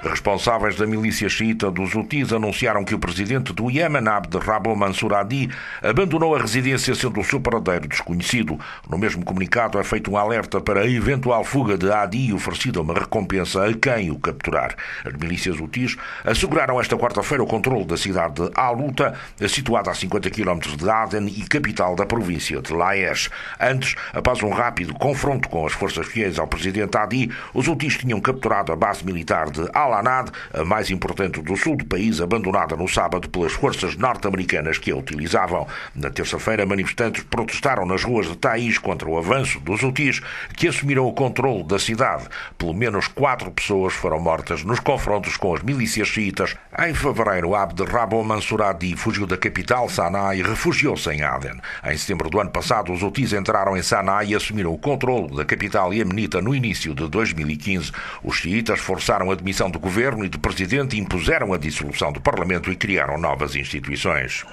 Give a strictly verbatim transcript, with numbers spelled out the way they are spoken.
Responsáveis da milícia xiita dos Hutis anunciaram que o presidente do Iêmen, Abd Rabbuh Mansur Hadi, abandonou a residência, sendo o seu paradeiro desconhecido. No mesmo comunicado é feito um alerta para a eventual fuga de Hadi e oferecida uma recompensa a quem o capturar. As milícias Hutis asseguraram esta quarta-feira o controle da cidade de Aluta, situada a cinquenta quilómetros de Aden e capital da província de Laesh. Antes, após um rápido confronto com as forças fiéis ao presidente Hadi, os Hutis tinham capturado a base militar de Iamanab, a mais importante do sul do país, abandonada no sábado pelas forças norte-americanas que a utilizavam. Na terça-feira, manifestantes protestaram nas ruas de Taís contra o avanço dos Hutis, que assumiram o controle da cidade. Pelo menos quatro pessoas foram mortas nos confrontos com as milícias xiitas. Em fevereiro, Abd Rabbuh Mansur Hadi fugiu da capital, Sana'a, e refugiou-se em Aden. Em setembro do ano passado, os Hutis entraram em Sana'a e assumiram o controle da capital iemenita no início de dois mil e quinze. Os xiitas forçaram a demissão do governo e do presidente, impuseram a dissolução do parlamento e criaram novas instituições.